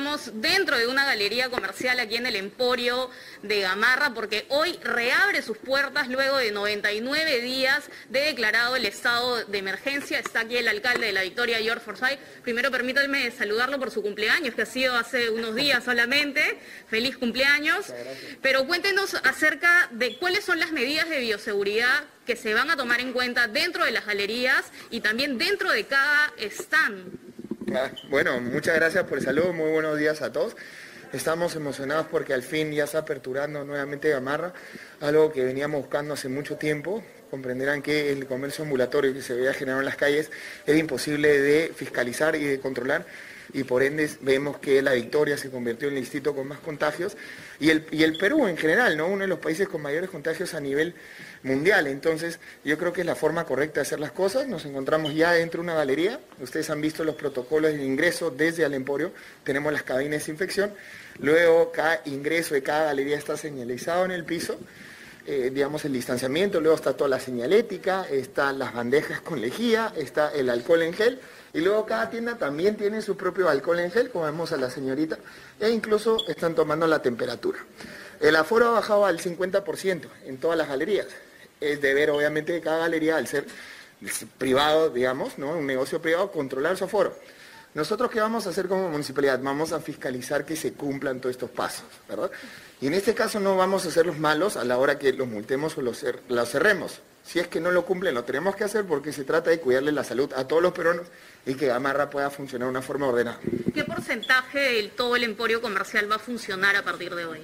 estamos dentro de una galería comercial aquí en el Emporio de Gamarra, porque hoy reabre sus puertas luego de 99 días de declarado el estado de emergencia. Está aquí el alcalde de La Victoria, George Forsyth. Primero permítanme saludarlo por su cumpleaños, que ha sido hace unos días solamente. Feliz cumpleaños. Pero cuéntenos acerca de cuáles son las medidas de bioseguridad que se van a tomar en cuenta dentro de las galerías y también dentro de cada stand. Bueno, muchas gracias por el saludo, muy buenos días a todos. Estamos emocionados porque al fin ya está aperturando nuevamente Gamarra, algo que veníamos buscando hace mucho tiempo. Comprenderán que el comercio ambulatorio que se veía generado en las calles era imposible de fiscalizar y de controlar, y por ende vemos que La Victoria se convirtió en el distrito con más contagios y el Perú en general, ¿no? Uno de los países con mayores contagios a nivel mundial. Entonces yo creo que es la forma correcta de hacer las cosas. Nos encontramos ya dentro de una galería, ustedes han visto los protocolos de ingreso desde el Emporio, tenemos las cabinas de desinfección, luego cada ingreso de cada galería está señalizado en el piso, digamos el distanciamiento, luego está toda la señalética, están las bandejas con lejía, está el alcohol en gel, y luego cada tienda también tiene su propio alcohol en gel, como vemos a la señorita, e incluso están tomando la temperatura. El aforo ha bajado al 50% en todas las galerías. Es deber, obviamente, de cada galería, al ser privado, digamos, ¿no?, un negocio privado, controlar su aforo. ¿Nosotros qué vamos a hacer como municipalidad? Vamos a fiscalizar que se cumplan todos estos pasos, ¿verdad? Y en este caso no vamos a ser los malos a la hora que los multemos o los cerremos. Si es que no lo cumplen, lo tenemos que hacer porque se trata de cuidarle la salud a todos los peruanos y que Gamarra pueda funcionar de una forma ordenada. ¿Qué porcentaje de todo el emporio comercial va a funcionar a partir de hoy?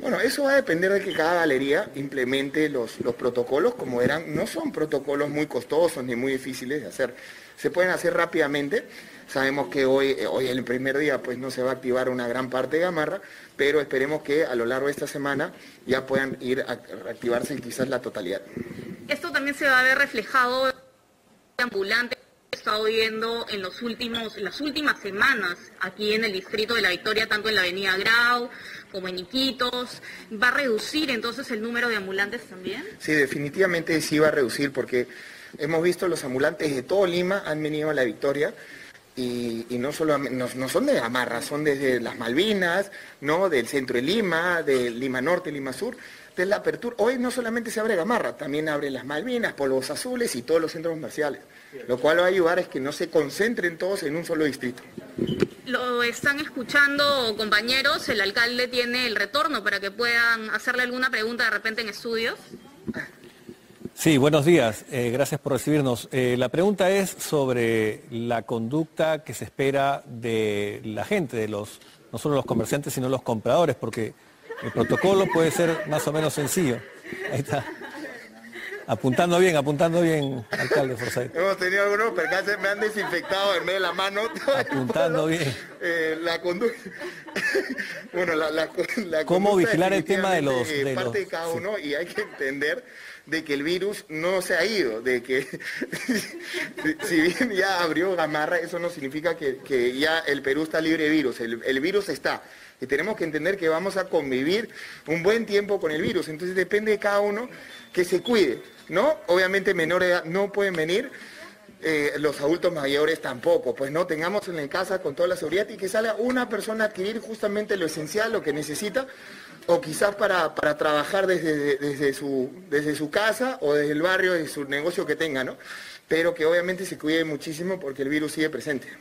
Bueno, eso va a depender de que cada galería implemente los protocolos, como eran. No son protocolos muy costosos ni muy difíciles de hacer. Se pueden hacer rápidamente. Sabemos que hoy el primer día pues no se va a activar una gran parte de Gamarra, pero esperemos que a lo largo de esta semana ya puedan ir a reactivarse quizás la totalidad. Esto también se va a ver reflejado en el ambulante que he estado viendo en las últimas semanas aquí en el distrito de La Victoria, tanto en la avenida Grau como en Iquitos. ¿Va a reducir entonces el número de ambulantes también? Sí, definitivamente sí va a reducir, porque hemos visto los ambulantes de todo Lima han venido a La Victoria. Y no solo no son de Gamarra, son desde las Malvinas, ¿no?, del centro de Lima Norte, Lima Sur. Entonces la apertura, hoy no solamente se abre Gamarra, también abre las Malvinas, Polvos Azules y todos los centros comerciales. Lo cual va a ayudar es que no se concentren todos en un solo distrito. Lo están escuchando, compañeros, el alcalde tiene el retorno para que puedan hacerle alguna pregunta de repente en estudios. Sí, buenos días. Gracias por recibirnos. La pregunta es sobre la conducta que se espera de la gente, de los, no solo los comerciantes, sino los compradores, porque el protocolo puede ser más o menos sencillo. Ahí está. Apuntando bien, alcalde Forsyth. Hemos tenido algunos percances, me han desinfectado en medio de la mano. Apuntando bien. La conducta. Bueno, la ¿cómo vigilar el tema de los... parte de cada uno, sí. Y hay que entender de que el virus no se ha ido, de que si bien ya abrió Gamarra, eso no significa que ya el Perú está libre de virus. El virus está. Y tenemos que entender que vamos a convivir un buen tiempo con el virus. Entonces depende de cada uno que se cuide, ¿no? Obviamente menor de edad no pueden venir, los adultos mayores tampoco. Pues no, tengamos en casa con toda la seguridad y que salga una persona a adquirir justamente lo esencial, lo que necesita, o quizás para trabajar desde su casa o desde el barrio, desde su negocio que tenga, ¿no? Pero que obviamente se cuide muchísimo porque el virus sigue presente.